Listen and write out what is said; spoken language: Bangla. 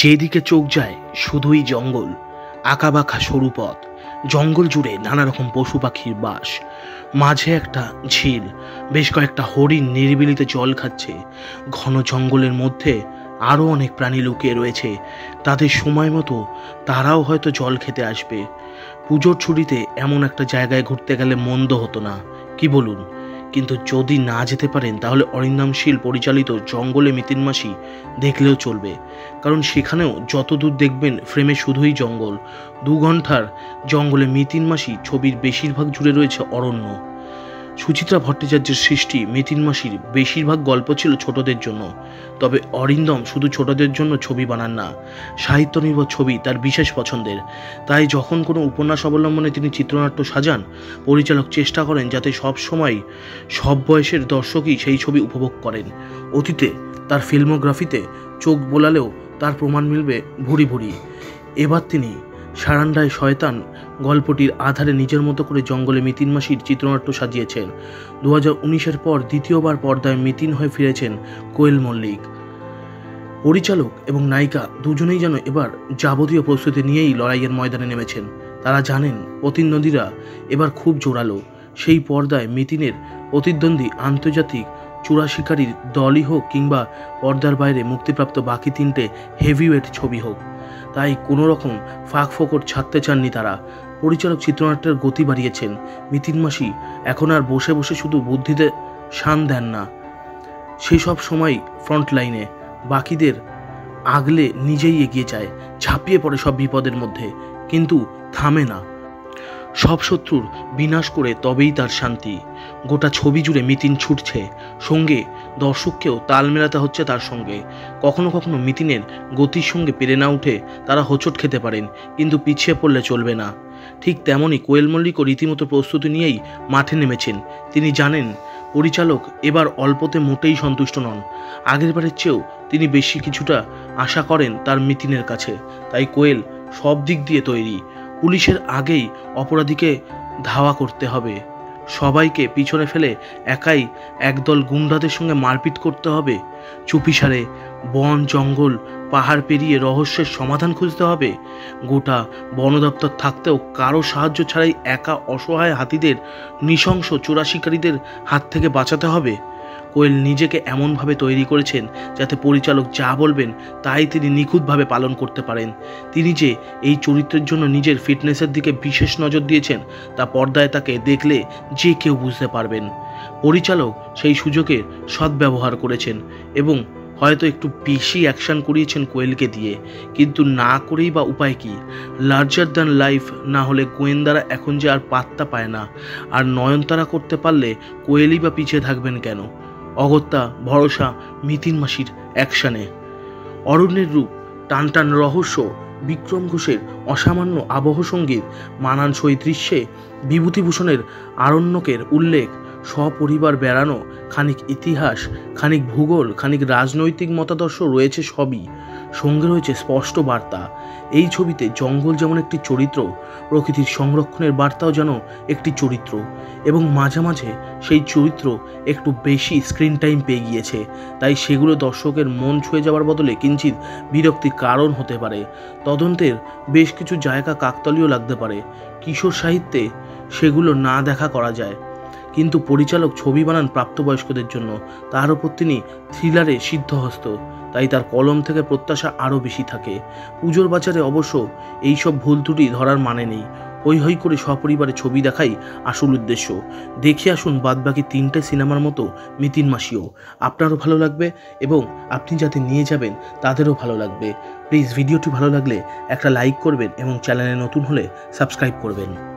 যেদিকে চোখ যায় শুধুই জঙ্গল, আঁকাবাঁকা সরু পথ, জঙ্গল জুড়ে নানা রকম পশু পাখির বাস। মাঝে একটা ঝিল, বেশ কয়েকটা হরিণ নিরিবিলিতে জল খাচ্ছে। ঘন জঙ্গলের মধ্যে আরও অনেক প্রাণী লুকিয়ে রয়েছে, তাদের সময় মতো তারাও হয়তো জল খেতে আসবে। পুজোর ছুটিতে এমন একটা জায়গায় ঘুরতে গেলে মন্দ হতো না, কি বলুন? কিন্তু যদি না যেতে পারেন তাহলে অরিন্দম শীল পরিচালিত জঙ্গলে মিতিন মাসি দেখলেও চলবে, কারণ সেখানেও যতদূর দেখবেন ফ্রেমে শুধুই জঙ্গল। 2 ঘন্টার জঙ্গলে মিতিন মাসি ছবির বেশিরভাগ জুড়ে রয়েছে অরণ্য। সুচিত্রা ভট্টাচার্যের সৃষ্টি মিতিন মাসির বেশিরভাগ গল্প ছিল ছোটদের জন্য। তবে অরিন্দম শুধু ছোটদের জন্য ছবি বানান না, সাহিত্য নির্ভর ছবি তার বিশেষ পছন্দের। তাই যখন কোনো উপন্যাস অবলম্বনে তিনি চিত্রনাট্য সাজান, পরিচালক চেষ্টা করেন যাতে সবসময় সব বয়সের দর্শকই সেই ছবি উপভোগ করেন। অতীতে তার ফিল্মোগ্রাফিতে চোখ বোলালেও তার প্রমাণ মিলবে ভুরি ভুরি। এবার তিনি সারান্ডায় শয়তান গল্পটির আধারে নিজের মতো করে জঙ্গলে মিতিন মাসির চিত্রনাট্য সাজিয়েছেন। 2019-এর পর দ্বিতীয়বার পর্দায় মিতিন হয়ে ফিরেছেন কোয়েল মল্লিক। পরিচালক এবং নায়িকা দুজনেই যেন এবার যাবতীয় প্রস্তুতি নিয়েই লড়াইয়ের ময়দানে নেমেছেন। তারা জানেন প্রতিদ্বন্দ্বীরা এবার খুব জোরালো। সেই পর্দায় মিতিনের প্রতিদ্বন্দ্বী আন্তর্জাতিক চূড়া শিকারীর দলই হোক কিংবা পর্দার বাইরে মুক্তিপ্রাপ্ত বাকি 3টে হেভিওয়েট ছবি হোক, তাই কোনো রকম ফাঁক ফোকর ছাড়তে চাননি তারা। পরিচালক চিত্রনাট্যের গতি বাড়িয়েছেন। মিতিন মাসি এখন আর বসে বসে শুধু বুদ্ধিতে শান দেন না, সেসব সময় ফ্রন্টলাইনে বাকিদের আগলে নিজেই এগিয়ে যায়, ঝাঁপিয়ে পড়ে সব বিপদের মধ্যে, কিন্তু থামে না। সব শত্রুর বিনাশ করে তবেই তার শান্তি। গোটা ছবি জুড়ে মিতিন ছুটছে, সঙ্গে দর্শককেও তাল মেলাতে হচ্ছে তার সঙ্গে। কখনো কখনো মিতিনের গতির সঙ্গে পেরে না উঠে তারা হোঁচট খেতে পারেন, কিন্তু পিছিয়ে পড়লে চলবে না। ঠিক তেমনই কোয়েল মল্লিকও রীতিমতো প্রস্তুতি নিয়েই মাঠে নেমেছেন। তিনি জানেন পরিচালক এবার অল্পতে মোটেই সন্তুষ্ট নন, আগেরবারের চেয়েও তিনি বেশি কিছুটা আশা করেন তার মিতিনের কাছে। তাই কোয়েল সব দিক দিয়ে তৈরি। পুলিশের আগেই অপরাধীকে ধাওয়া করতে হবে, সবাইকে পিছনে ফেলে একাই একদল গুন্ডাদের সঙ্গে মারপিট করতে হবে, চুপিসারে বন জঙ্গল পাহাড় পেরিয়ে রহস্যের সমাধান খুঁজতে হবে। গোটা বন দপ্তর থাকতেও কারো সাহায্য ছাড়াই একা অসহায় হাতিদের নৃশংস চোরা শিকারীদের হাত থেকে বাঁচাতে হবে। কোয়েল নিজেকে এমনভাবে তৈরি করেছেন যাতে পরিচালক যা বলবেন তাই তিনি নিখুঁতভাবে পালন করতে পারেন। তিনি যে এই চরিত্রের জন্য নিজের ফিটনেসের দিকে বিশেষ নজর দিয়েছেন, তা পর্দায় তাকে দেখলে যে কেউ বুঝতে পারবেন। পরিচালক সেই সুযোগের সদ্ব্যবহার করেছেন এবং হয়তো একটু বেশি অ্যাকশন করিয়েছেন কোয়েলকে দিয়ে, কিন্তু না করেই বা উপায় কী? লার্জার দ্যান লাইফ না হলে গোয়েন্দারা এখন যে আর পাত্তা পায় না, আর নয়নতারা করতে পারলে কোয়েলই বা পিছিয়ে থাকবেন কেন? অগত্যা ভরসা মিতিন মাসির অ্যাকশানে। অরণ্যের রূপ, টানটান রহস্য, বিক্রম ঘোষের অসামান্য আবহ সঙ্গীত, মানানসই দৃশ্যে বিভূতিভূষণের আরণ্যকের উল্লেখ, সপরিবার বেড়ানো, খানিক ইতিহাস, খানিক ভূগোল, খানিক রাজনৈতিক মতাদর্শ রয়েছে সবই, সঙ্গে রয়েছে স্পষ্ট বার্তা। এই ছবিতে জঙ্গল যেমন একটি চরিত্র, প্রকৃতির সংরক্ষণের বার্তাও যেন একটি চরিত্র, এবং মাঝে মাঝে সেই চরিত্র একটু বেশি স্ক্রিন টাইম পেয়ে গিয়েছে, তাই সেগুলো দর্শকের মন ছুঁয়ে যাওয়ার বদলে কিঞ্চিত বিরক্তির কারণ হতে পারে। তদন্তের বেশ কিছু জায়গা কাকতালীয় লাগতে পারে, কিশোর সাহিত্যে সেগুলো না দেখা করা যায়, কিন্তু পরিচালক ছবি বানান প্রাপ্তবয়স্কদের জন্য, তার ওপর তিনি থ্রিলারে সিদ্ধহস্ত, তাই তার কলম থেকে প্রত্যাশা আরও বেশি থাকে। পুজোর বাজারে অবশ্য এইসব ভুল ত্রুটি ধরার মানে নেই। হই হই করে সপরিবারে ছবি দেখাই আসল উদ্দেশ্য। দেখে আসুন বাদবাকি 3টে সিনেমার মতো মিতিন মাসিও, আপনারও ভালো লাগবে এবং আপনি যাতে নিয়ে যাবেন তাদেরও ভালো লাগবে। প্লিজ ভিডিওটি ভালো লাগলে একটা লাইক করবেন এবং চ্যানেলে নতুন হলে সাবস্ক্রাইব করবেন।